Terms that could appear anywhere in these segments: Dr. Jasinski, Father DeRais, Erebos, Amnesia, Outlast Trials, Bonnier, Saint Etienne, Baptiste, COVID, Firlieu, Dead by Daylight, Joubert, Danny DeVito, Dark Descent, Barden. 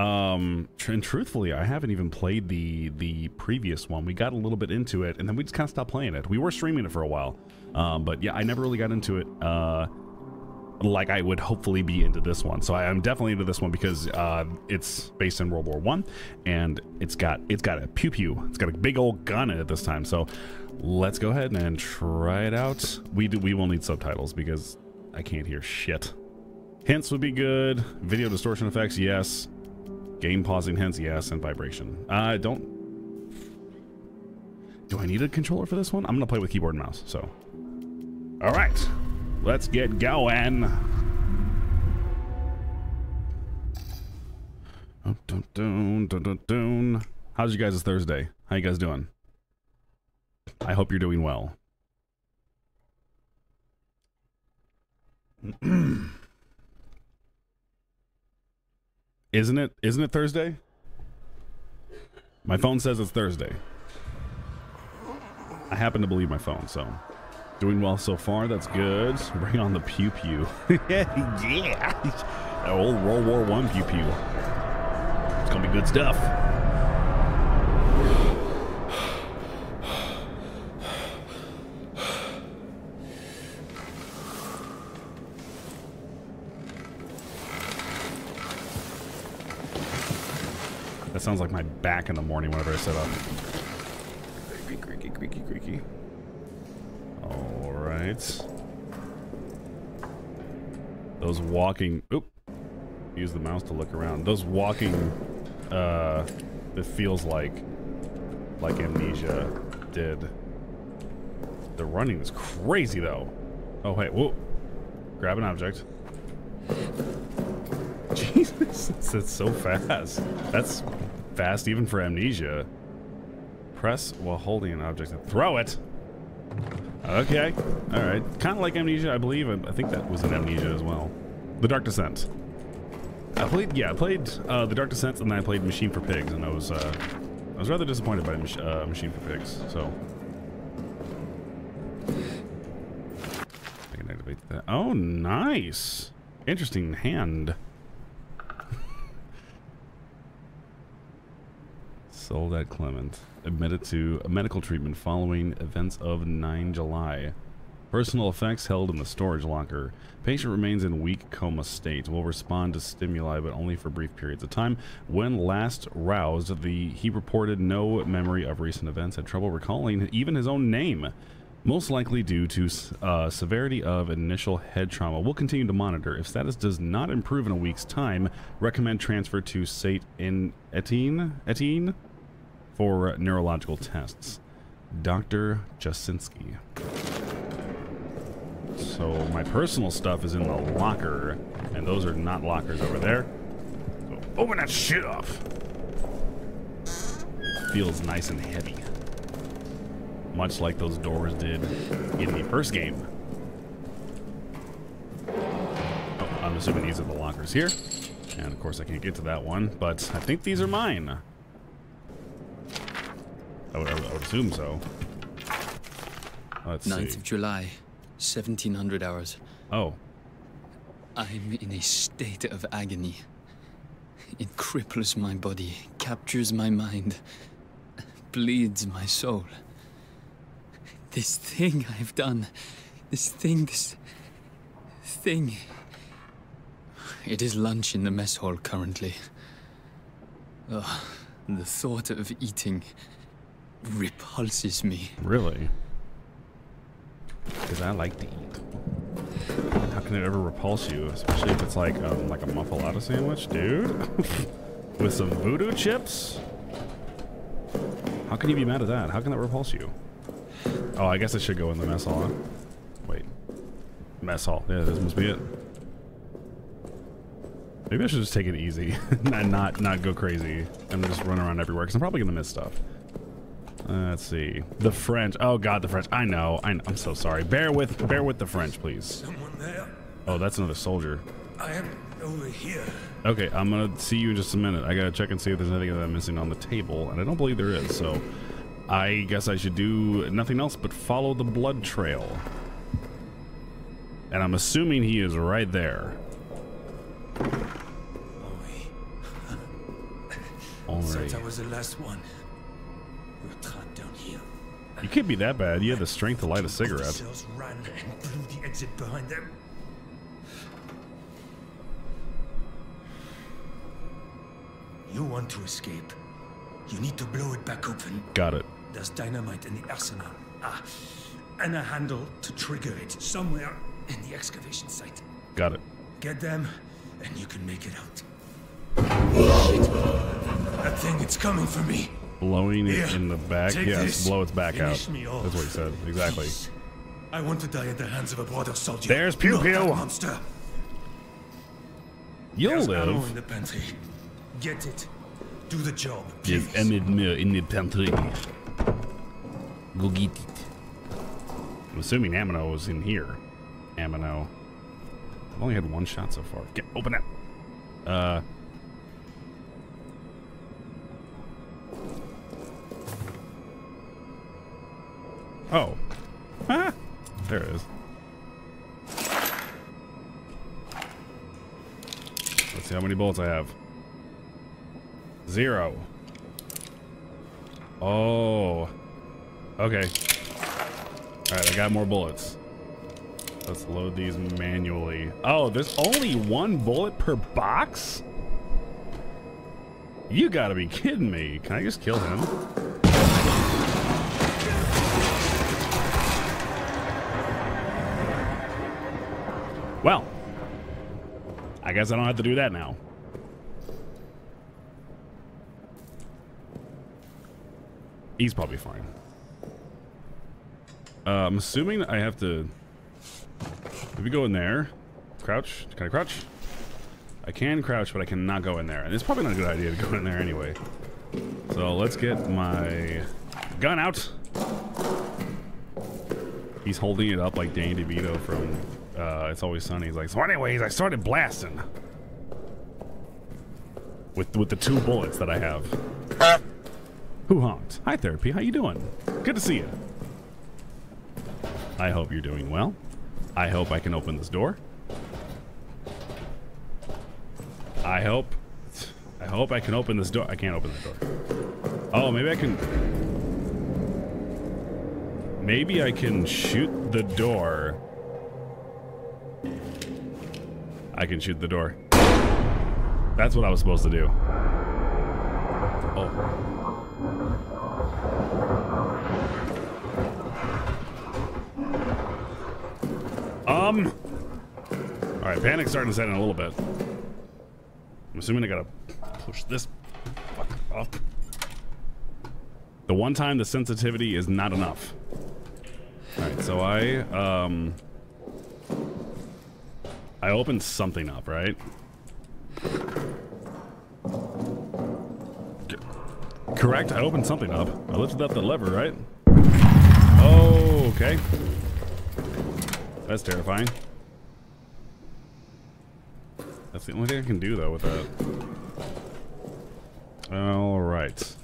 And truthfully, I haven't even played the previous one. We got a little bit into it, and then we just kind of stopped playing it. We were streaming it for a while, but yeah, I never really got into it like I would hopefully be into this one. So I'm definitely into this one because it's based in World War I, and it's got a pew pew. It's got a big old gun in it this time. So let's go ahead and try it out. We will need subtitles because I can't hear shit. Hints would be good. Video distortion effects, yes. Game pausing hints, yes, and vibration. Do I need a controller for this one? I'm gonna play with keyboard and mouse, so. All right, let's get going. How's you guys' Thursday? How you guys doing? I hope you're doing well. Isn't it Thursday? My phone says it's Thursday. I happen to believe my phone, so. Doing well so far, that's good. Bring on the pew pew. Yeah. That old World War I pew pew. It's gonna be good stuff. That sounds like my back in the morning whenever I sit up. Creaky, creaky, creaky, creaky. All right. Those walking. Oop. Use the mouse to look around. Those walking. It feels like Amnesia did. The running is crazy though. Oh hey, whoa! Grab an object. Jesus, it's so fast. That's fast even for Amnesia. Press while holding an object and throw it. Okay, all right. Kind of like Amnesia, I believe. I think that was in Amnesia as well. The Dark Descent. I played The Dark Descent, and then I played Machine for Pigs, and I was rather disappointed by Machine for Pigs. So I can activate that. Oh, nice. Interesting hand. Sold at Clement. Admitted to medical treatment following events of 9 July. Personal effects held in the storage locker. Patient remains in weak coma state. Will respond to stimuli, but only for brief periods of time. When last roused, he reported no memory of recent events. Had trouble recalling even his own name. Most likely due to severity of initial head trauma. We'll continue to monitor. If status does not improve in a week's time, recommend transfer to Saint Etienne for neurological tests. Dr. Jasinski. So my personal stuff is in the locker, and those are not lockers over there. So open that shit up. Feels nice and heavy. Much like those doors did in the first game. Oh, I'm assuming these are the lockers here. And of course I can't get to that one, but I think these are mine. I would assume so. Let's see. 9th of July, 1700 hours. Oh. I'm in a state of agony. It cripples my body, captures my mind, bleeds my soul. This thing I've done, this thing. It is lunch in the mess hall currently. Oh, the thought of eating repulses me. Really? Because I like to eat. How can it ever repulse you? Especially if it's like a muffalata sandwich, dude? With some voodoo chips? How can you be mad at that? How can that repulse you? Oh, I guess I should go in the mess hall. Huh? Wait. Mess hall. Yeah, this must be it. Maybe I should just take it easy and not go crazy and just run around everywhere because I'm probably gonna miss stuff. Let's see. The French. Oh God, the French. I know. I'm so sorry. Bear with the French, please. Someone there? Oh, that's another soldier. I am over here. Okay, I'm gonna see you in just a minute. I gotta check and see if there's anything that I'm missing on the table, and I don't believe there is. So. I guess I should do nothing else but follow the blood trail. And I'm assuming he is right there. Since I was the last one, we were trapped down here. You can't be that bad. You have the strength to light a cigarette. The officers ran and blew the exit behind them. You want to escape. You need to blow it back open. Got it. There's dynamite in the arsenal. Ah, and a handle to trigger it somewhere in the excavation site. Got it. Get them, and you can make it out. Shit. That thing, it's coming for me. Blowing it in the back. Yes, blow its back out. That's what he said. Exactly. I want to die at the hands of a brother soldier. There's Pew Pew. Monster. You'll live. In the pantry. Get it. Do the job. There's ammo in the pantry. Go get it. I'm assuming ammo is in here. Ammo. I've only had one shot so far. Get open up. Oh. Ah, there it is. Let's see how many bullets I have. 0. Oh. Okay. Alright, I got more bullets. Let's load these manually. Oh, there's only one bullet per box? You gotta be kidding me. Can I just kill him? Well, I guess I don't have to do that now. He's probably fine. I'm assuming I have to... If we go in there, crouch. Can I crouch? I can crouch, but I cannot go in there. And it's probably not a good idea to go in there anyway. So let's get my gun out. He's holding it up like Danny DeVito from... It's Always Sunny. He's like, so anyways, I started blasting with the 2 bullets that I have. Who honked? Hi, Therapy. How you doing? Good to see you. I hope you're doing well. I hope I can open this door. I hope I can open this door. I can't open the door. Oh, maybe I can. Maybe I can shoot the door. I can shoot the door. That's what I was supposed to do. Oh. Alright, panic's starting to set in a little bit. I'm assuming I gotta push this fuck up. The one time the sensitivity is not enough. Alright, so I opened something up, right? Correct, I opened something up. I lifted up the lever, right? Oh, okay. That's terrifying. That's the only thing I can do, though, with that. Alright.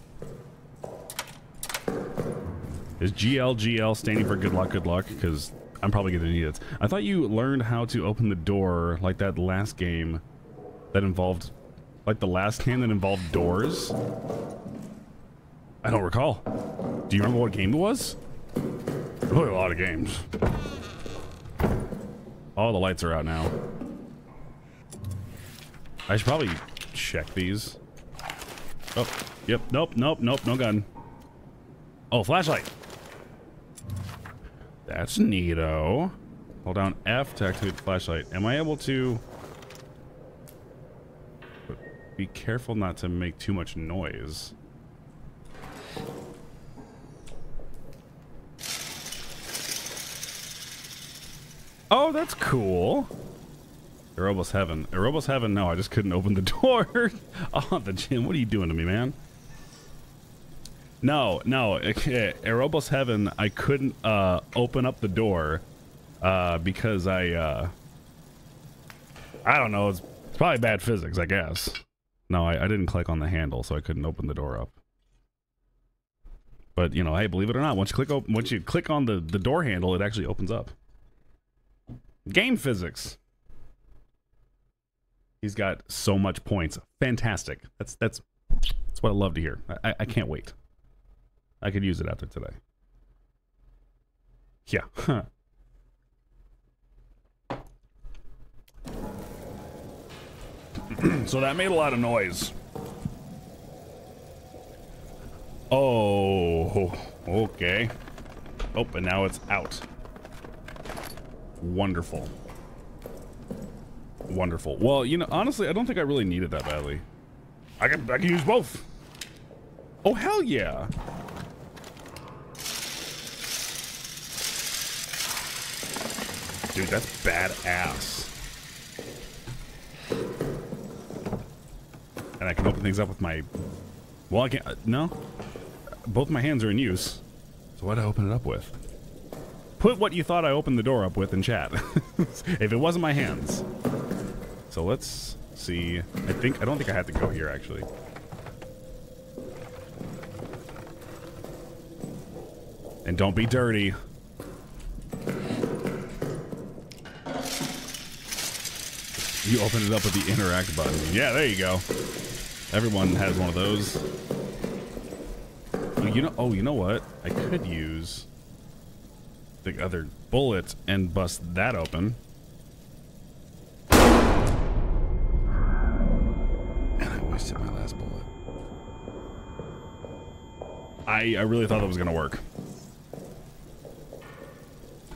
Is GLGL standing for good luck, because... I'm probably gonna need it. I thought you learned how to open the door like that last game that involved, like the last game that involved doors. I don't recall. Do you remember what game it was? I played a lot of games. All the lights are out now. I should probably check these. Oh, yep. Nope. No gun. Oh, flashlight. That's neato. Hold down F to activate the flashlight. Am I able to... Be careful not to make too much noise. Oh, that's cool. Erebos Heaven. Erebos Heaven, no, I just couldn't open the door. Oh, the gym, what are you doing to me, man? No, Erebos Heaven, I couldn't open up the door because I don't know, it's probably bad physics, I guess. No, I didn't click on the handle, so I couldn't open the door up. But, you know, hey, believe it or not, once you click on the door handle, it actually opens up. Game physics. He's got so much points. Fantastic. That's That's what I love to hear. I can't wait. I could use it after today. Yeah. Huh. So that made a lot of noise. Oh, okay. Oh, and now it's out. Wonderful. Wonderful. Well, you know, honestly, I don't think I really need it that badly. I can use both. Oh, hell yeah. Dude, that's badass. And I can open things up with my... Well, I can't... no. Both my hands are in use. So what did I open it up with? Put what you thought I opened the door up with in chat. If it wasn't my hands. So let's see. I don't think I had to go here, actually. And don't be dirty. You open it up with the interact button. Yeah, there you go. Everyone has one of those. Oh, you know what? I could use the other bullet and bust that open. And I wasted my last bullet. I really thought that was gonna work.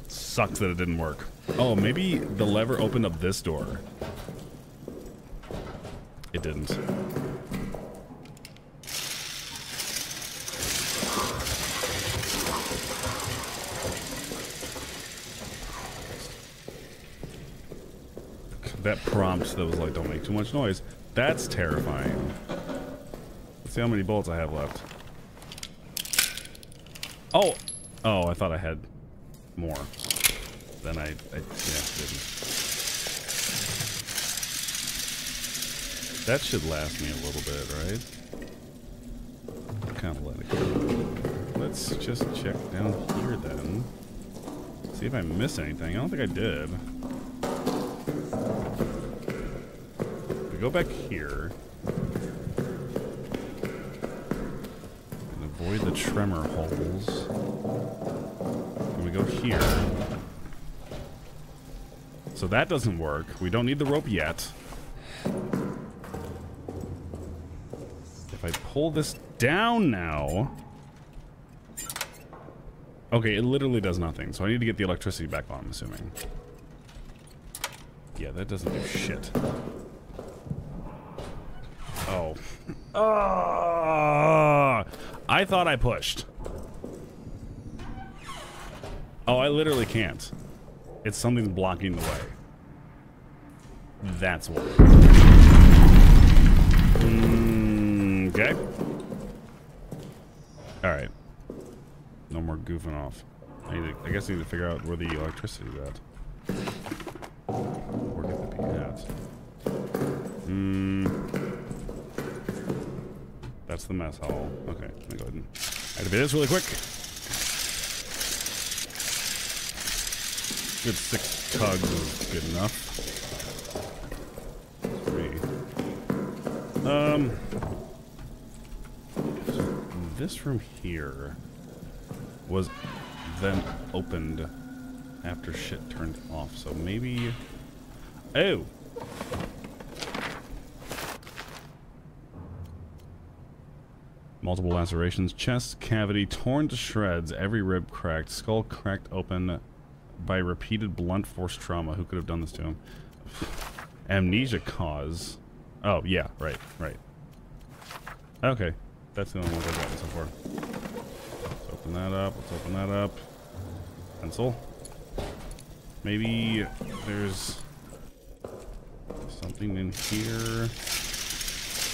Sucks that it didn't work. Oh, maybe the lever opened up this door. It didn't. That prompt that was like, don't make too much noise. That's terrifying. Let's see how many bullets I have left. Oh! Oh, I thought I had more. Then I didn't. That should last me a little bit, right? Kind of let it go. Let's just check down here then. See if I missed anything. I don't think I did. We go back here. And avoid the tremor holes. And we go here. So that doesn't work. We don't need the rope yet. If I pull this down now... Okay, it literally does nothing, so I need to get the electricity back on, I'm assuming. Yeah, that doesn't do shit. Oh. I thought I pushed. Oh, I literally can't. It's something blocking the way. That's why. Okay. Alright. No more goofing off. I guess I need to figure out where the electricity's at. Where could that be at? That's the mess hall. Okay, let me go ahead and activate this really quick. Good 6 tugs is good enough. Three. This room here was then opened after shit turned off, so maybe... Oh! Multiple lacerations, chest cavity torn to shreds, every rib cracked, skull cracked open by repeated blunt force trauma. Who could have done this to him? Amnesia cause... Oh, yeah, right, right. Okay. That's the only one I've gotten so far. Let's open that up. Let's open that up. Pencil. Maybe there's something in here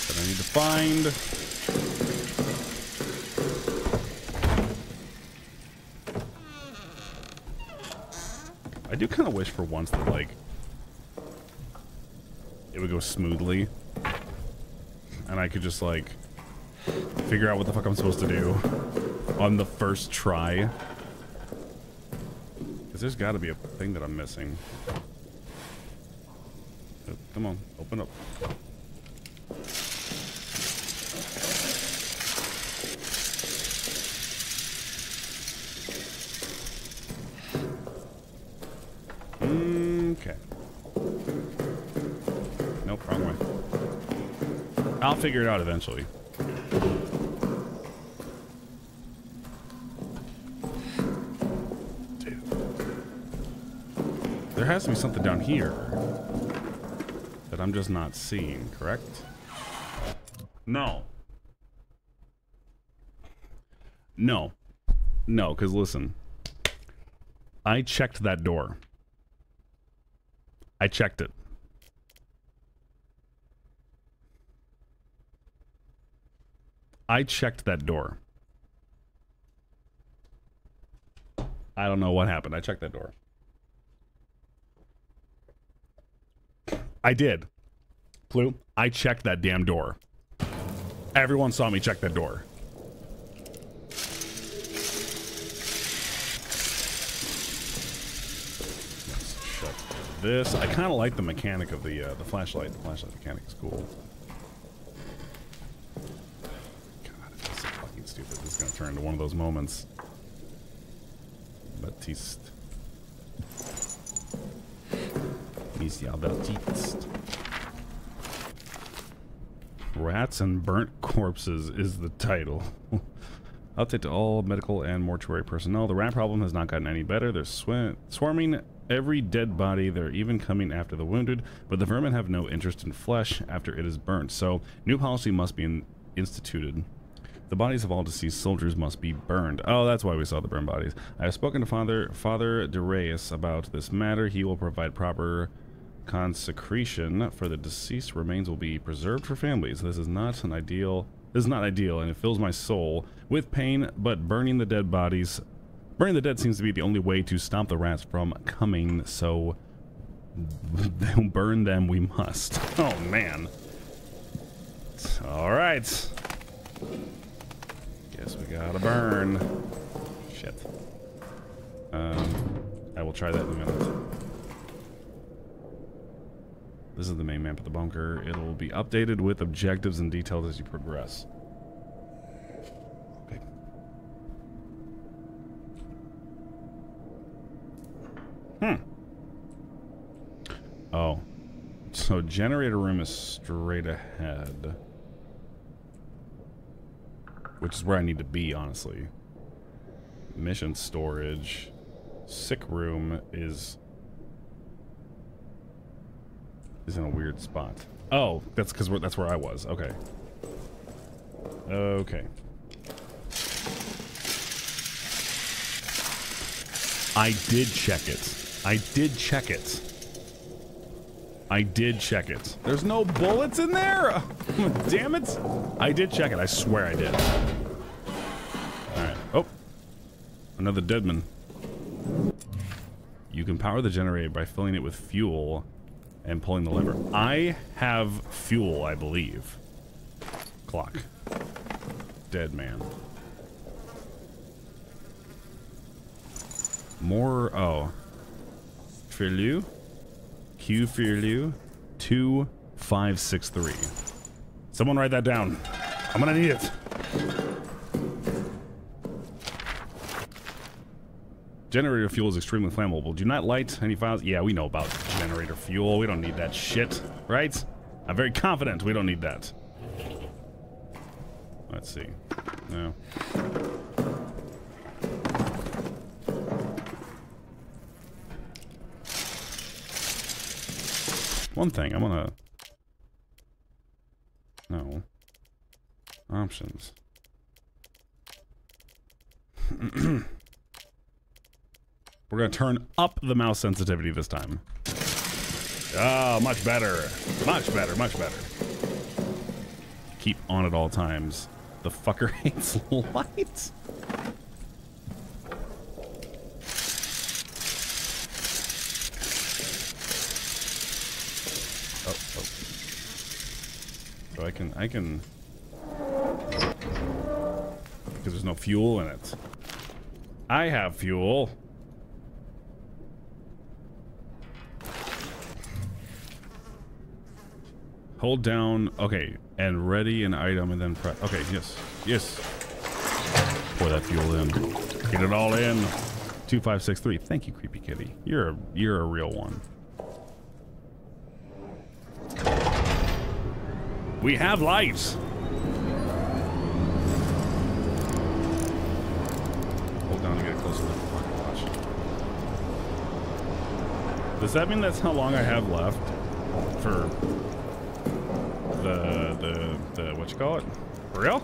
that I need to find. I do kind of wish for once that, like, it would go smoothly. And I could just, like... figure out what the fuck I'm supposed to do on the first try. Because there's got to be a thing that I'm missing. Oh, come on, open up. I'll figure it out eventually. Dude. There has to be something down here that I'm just not seeing, correct? No. No. No, because listen. I checked that door. I checked it. I checked that door. I don't know what happened. I checked that door. I did. Clue? I checked that damn door. Everyone saw me check that door. This. I kind of like the mechanic of the flashlight. The flashlight mechanic is cool. God, it's so fucking stupid. This is going to turn into one of those moments. Baptiste. Monsieur Baptiste. Rats and Burnt Corpses is the title. Update to all medical and mortuary personnel. The rat problem has not gotten any better. They're swarming every dead body. They're even coming after the wounded, but the vermin have no interest in flesh after it is burnt, so new policy must be instituted. The bodies of all deceased soldiers must be burned. Oh, that's why we saw the burned bodies. I have spoken to Father DeRais about this matter. He will provide proper consecration for the deceased. Remains will be preserved for families. This is not ideal, and it fills my soul with pain, but burning the dead seems to be the only way to stop the rats from coming, so burn them we must. Oh, man. All right. Guess we gotta burn. Shit. I will try that in a minute. This is the main map of the bunker. It will be updated with objectives and details as you progress. Okay. Oh. So generator room is straight ahead. Which is where I need to be, honestly. Mission storage. Sick room is in a weird spot. Oh, that's because that's where I was. Okay. Okay. I did check it. I did check it. I did check it. There's no bullets in there? Damn it. I did check it. I swear I did. All right. Oh. Another deadman. You can power the generator by filling it with fuel and pulling the lever. I have fuel, I believe. Clock. Dead man. More, oh. Firlieu. Q Firlieu. 2563. Someone write that down. I'm gonna need it. Generator fuel is extremely flammable. Do not light any files. Yeah, we know about generator fuel. We don't need that shit, right? I'm very confident we don't need that. Let's see. No. One thing, I'm gonna... No. Options. We're gonna turn up the mouse sensitivity this time. Ah, much better. Much better, much better. Keep on at all times. The fucker hates lights. Oh, oh. So I can... Because there's no fuel in it. I have fuel. Hold down, okay, and ready an item and then press. Okay, yes, yes. Pour that fuel in. Get it all in. 2563. Thank you, creepy kitty. You're a real one. We have lights. Hold down and get a closer look at the fucking watch. Does that mean that's how long I have left for the what you call it? For real?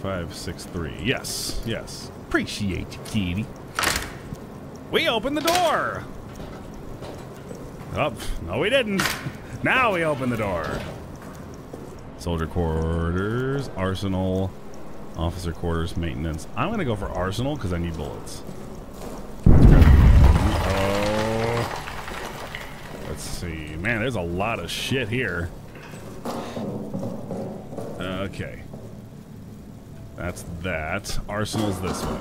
Five, six, three. Yes, yes. Appreciate you, kitty. We opened the door. Oh, no, we didn't. Now we open the door. Soldier quarters, arsenal, officer quarters, maintenance. I'm gonna go for arsenal because I need bullets. Oh, let's see. Man, there's a lot of shit here. Okay. That's that. Arsenal's this way.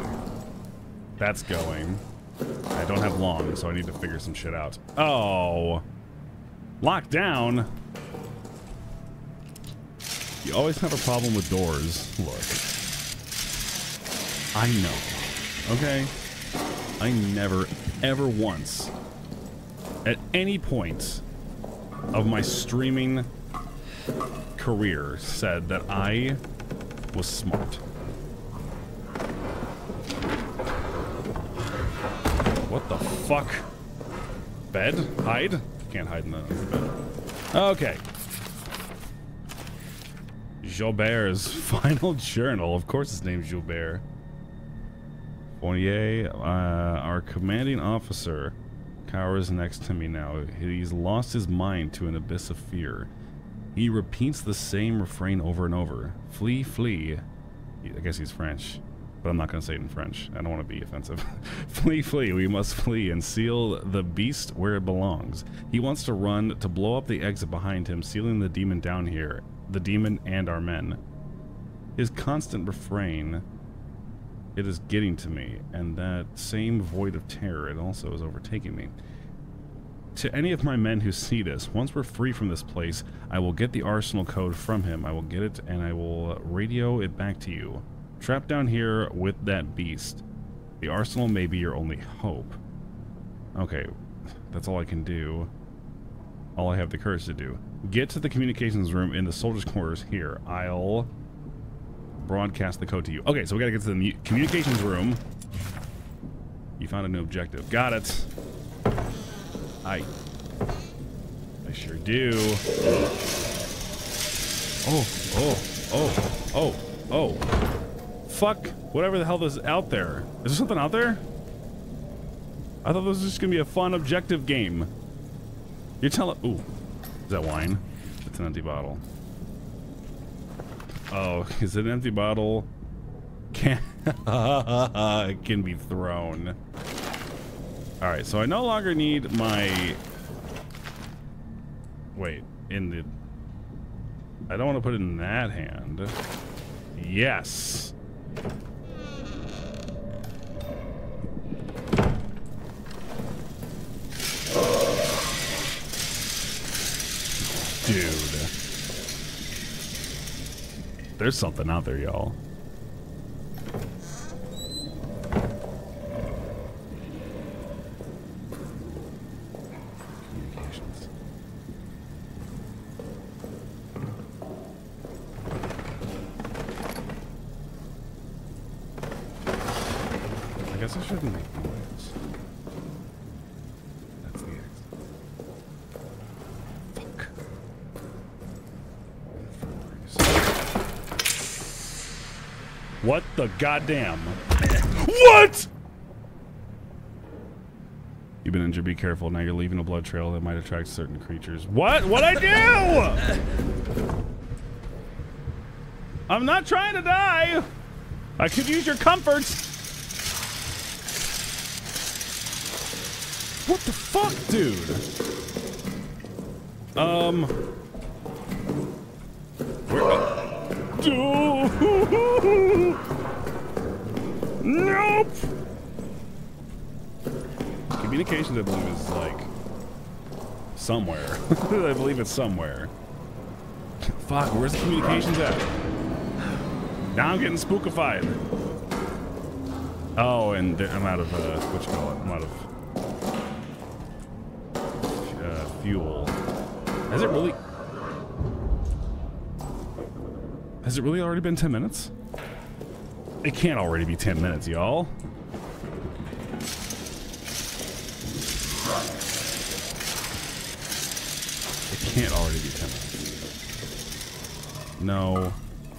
That's going. I don't have long, so I need to figure some shit out. Oh. Lockdown. You always have a problem with doors. Look. I know. Okay? I never, ever once, at any point of my streaming career, said that I was smart. What the fuck? Bed? Hide? Can't hide in the bed. Okay. Joubert's final journal. Of course his name's Joubert. Bonnier, our commanding officer, cowers next to me now. He's lost his mind to an abyss of fear. He repeats the same refrain over and over. Flee, flee. I guess he's French, but I'm not going to say it in French. I don't want to be offensive. Flee, flee. We must flee and seal the beast where it belongs. He wants to run to blow up the exit behind him, sealing the demon down here. The demon and our men. His constant refrain, it is getting to me, and that same void of terror, it also is overtaking me. To any of my men who see this, once we're free from this place, I will get the arsenal code from him. I will get it, and I will radio it back to you. Trapped down here with that beast. The arsenal may be your only hope. Okay, that's all I can do. All I have the courage to do. Get to the communications room in the soldiers' quarters here. I'll broadcast the code to you. Okay, so we gotta get to the communications room. You found a new objective. Got it. I sure do. Oh. Fuck whatever the hell is out there. Is there something out there? I thought this was just gonna be a fun objective game. You're telling... Ooh. Is that wine? It's an empty bottle. Oh, is it an empty bottle? It can be thrown. Alright, so I no longer need my... Wait, in the... I don't want to put it in that hand. Yes! Dude. There's something out there, y'all. What the goddamn? What? You've been injured. Be careful. Now you're leaving a blood trail that might attract certain creatures. What? What'd I do? I'm not trying to die. I could use your comfort. What the fuck, dude? Nope. Communications, I believe, is like somewhere. I believe it's somewhere. Fuck, where's the communications at? Now I'm getting spookified. Oh, and I'm out of, what you call it? I'm out of fuel. Has it really already been 10 minutes? It can't already be 10 minutes, y'all. It can't already be 10 minutes. No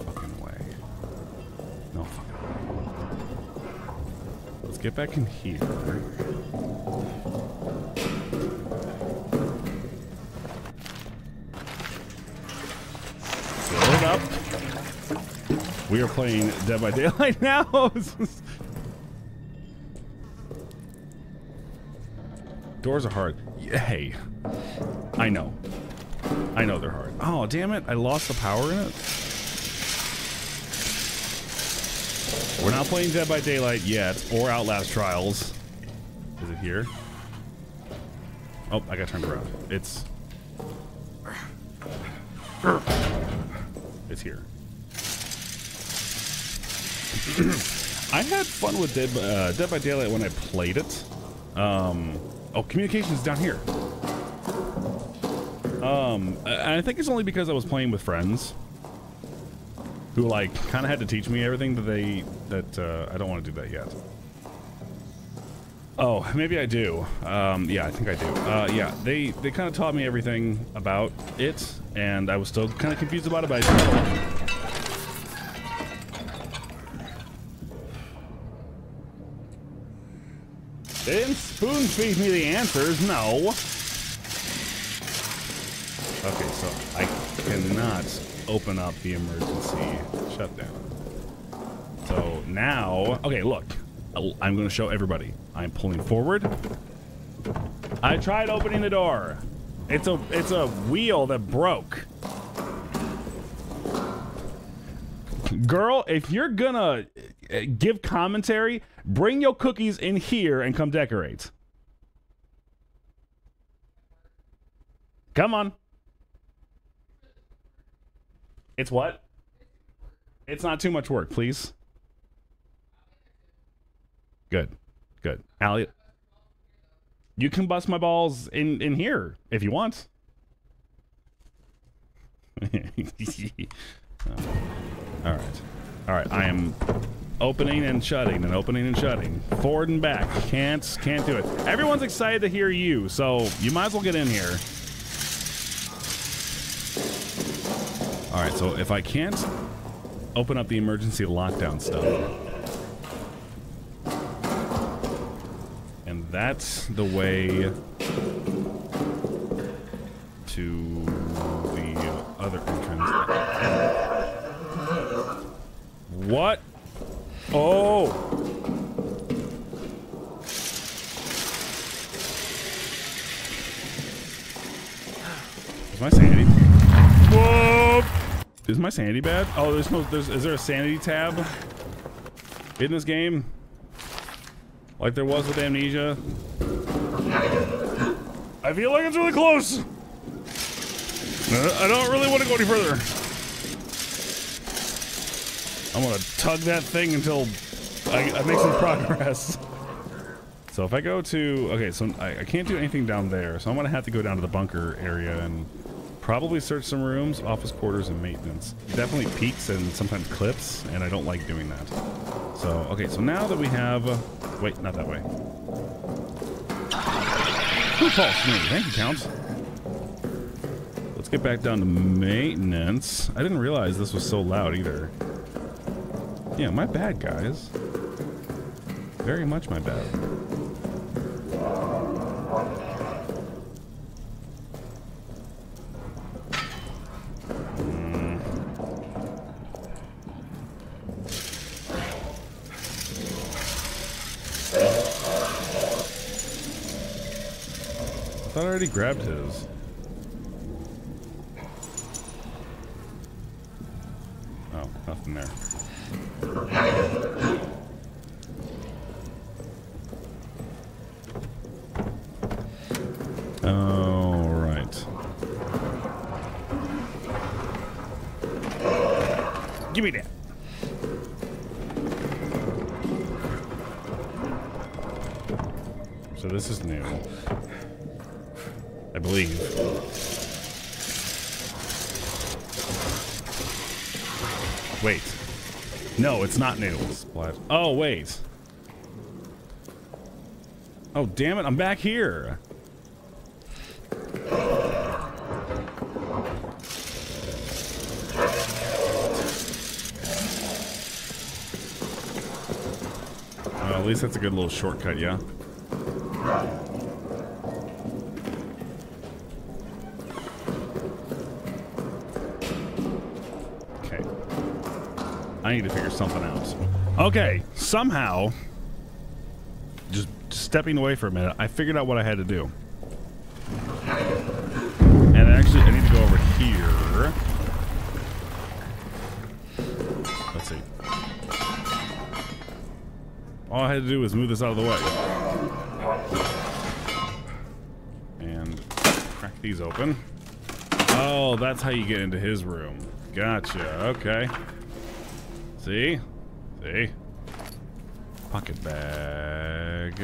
fucking way. No fucking way. Let's get back in here. Load up. We are playing Dead by Daylight now. Doors are hard. Hey, I know they're hard. Oh, damn it. I lost the power in it. We're not playing Dead by Daylight yet, or Outlast Trials. Is it here? Oh, I got turned around. It's here. I had fun with Dead by Daylight when I played it. Oh, communication's down here. I think it's only because I was playing with friends who like kind of had to teach me everything that I don't want to do that yet. Oh, maybe I do. Yeah, I think I do. Yeah, they kind of taught me everything about it, and I was still kind of confused about it, but they didn't spoon feed me the answers, no. Okay, so I cannot open up the emergency shutdown. So now, okay, look. I'm gonna show everybody. I'm pulling forward. I tried opening the door. It's a wheel that broke. Girl, if you're gonna give commentary, bring your cookies in here and come decorate. Come on. It's what? It's not too much work, please. Good. Good. Allie, you can bust my balls in here if you want. All right. All right. I am opening and shutting and opening and shutting. Forward and back. Can't do it. Everyone's excited to hear you, so you might as well get in here. All right, so if I can't open up the emergency lockdown stuff, and that's the way to the other entrance. What? Oh! Is my sanity bad? Oh, there's no. Is there a sanity tab in this game? Like there was with Amnesia. I feel like it's really close. I don't really want to go any further. I'm gonna tug that thing until I make some progress. So if I go to, okay, so I can't do anything down there, so I'm gonna have to go down to the bunker area and probably search some rooms, office quarters, and maintenance. Definitely peaks and sometimes clips, and I don't like doing that. So, okay, so now that we have, wait, not that way. Who falls me? Thank you, Count. Let's get back down to maintenance. I didn't realize this was so loud either. Yeah, my bad, guys. Very much my bad. I thought I already grabbed his. Oh, nothing there. All right. Give me that. So this is new, I believe. Wait. No, it's not new. Splat. Oh, wait. Oh, damn it. I'm back here. At least that's a good little shortcut, yeah? Okay. I need to figure something out. Okay, somehow, just stepping away for a minute, I figured out what I had to do. And actually, I need to go over here. All I had to do was move this out of the way. And crack these open. Oh, that's how you get into his room. Gotcha, okay. See? See? Pocket bag.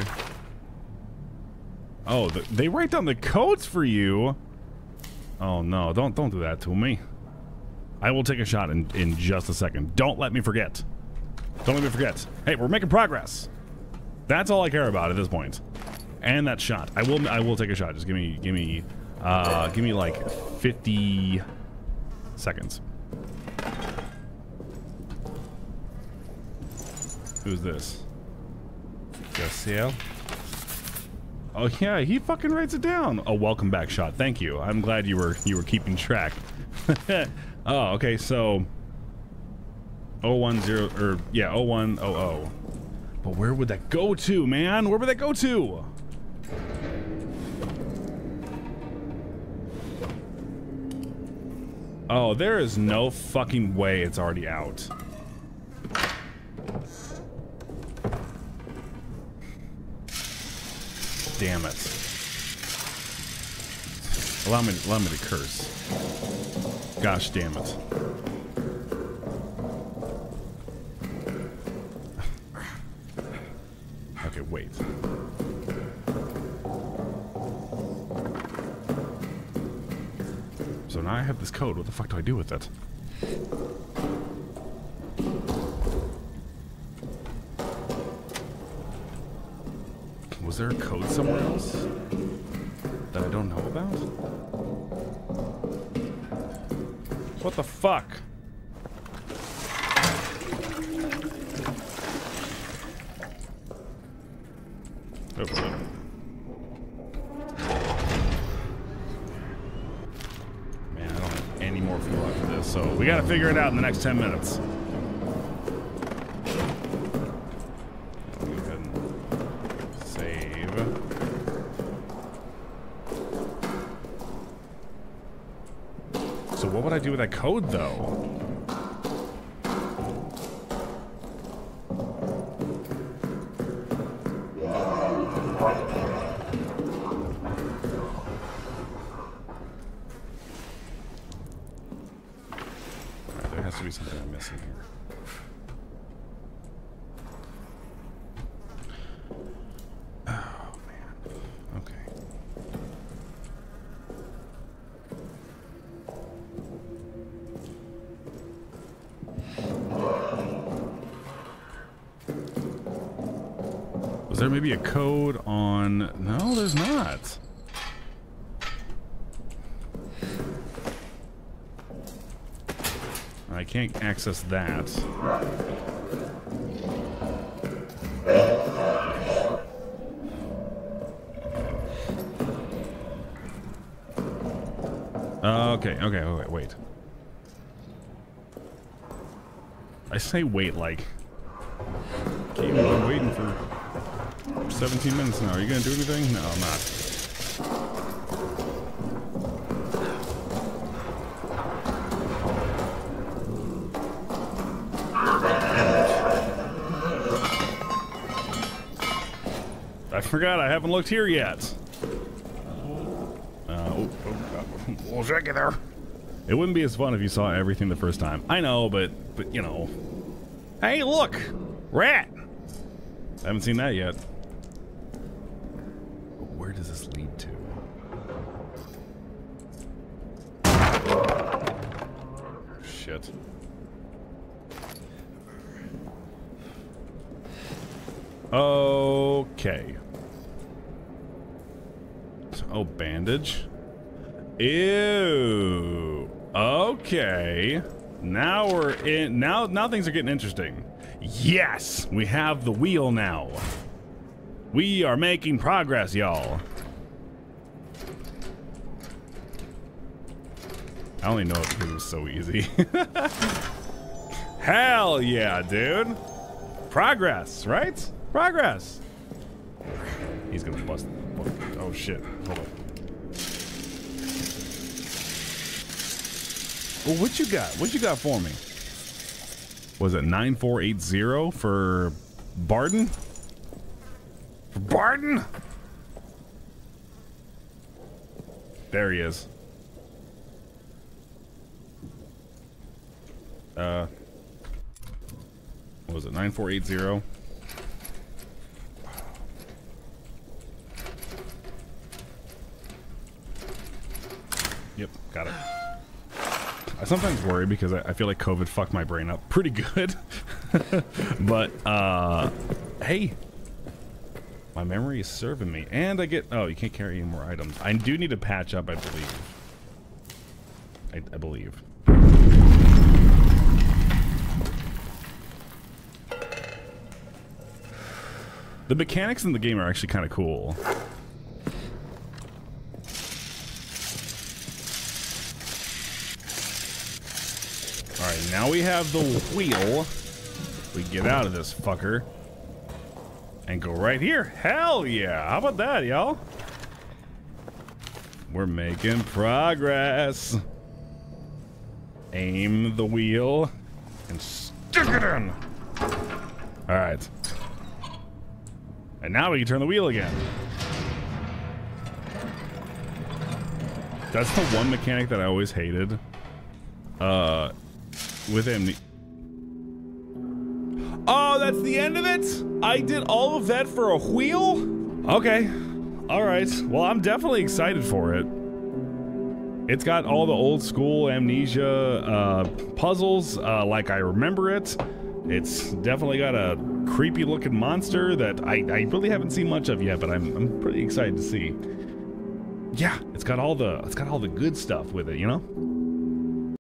Oh, they write down the codes for you? Oh no, don't do that to me. I will take a shot in just a second. Don't let me forget. Don't let me forget. Hey, we're making progress. That's all I care about at this point. And that shot. I will take a shot. Just give me like 50 seconds. Who's this? Jasiel? Oh yeah, he fucking writes it down. A welcome back shot. Thank you. I'm glad you were keeping track. Oh, okay, so 010 or yeah, 0100. But where would that go to, man? Where would that go to? Oh, there is no fucking way it's already out. Damn it. Allow me to curse. Gosh damn it. Okay, wait. So now I have this code. What the fuck do I do with it? Was there a code somewhere else that I don't know about? What the fuck? We gotta figure it out in the next 10 minutes. Go ahead and save. So what would I do with that code though? Maybe a code on... No, there's not. I can't access that. Okay, wait. I say wait like... Keep waiting for... 17 minutes now. Are you gonna do anything? No, I'm not. I forgot I haven't looked here yet. We'll check it there. It wouldn't be as fun if you saw everything the first time. I know, but you know. Hey, look! Rat! I haven't seen that yet. where does this lead to? Shit. Okay. Oh, bandage. Ew. Okay. Now we're in. Now things are getting interesting. Yes, we have the wheel now. We are making progress, y'all. I only know it because it was so easy. Hell yeah, dude. Progress, right? Progress. He's gonna bust. Oh shit. Hold on. Well, what you got? What you got for me? Was it 9480 for Barden? For Barden? There he is. What was it? 9480. Yep, got it. I sometimes worry because I feel like COVID fucked my brain up pretty good. But, hey, my memory is serving me. And I get, oh, you can't carry any more items. I do need to patch up, I believe. I believe. The mechanics in the game are actually kind of cool. Alright, now we have the wheel. We get out of this fucker. And go right here. Hell yeah! How about that, y'all? We're making progress. Aim the wheel. And stick it in! Alright. And now we can turn the wheel again. That's the one mechanic that I always hated. With him. Oh, that's the end of it? I did all of that for a wheel? Okay. Alright. Well, I'm definitely excited for it. It's got all the old school Amnesia puzzles like I remember it. It's definitely got a creepy looking monster that I really haven't seen much of yet, but I'm pretty excited to see. Yeah, it's got all the good stuff with it, you know?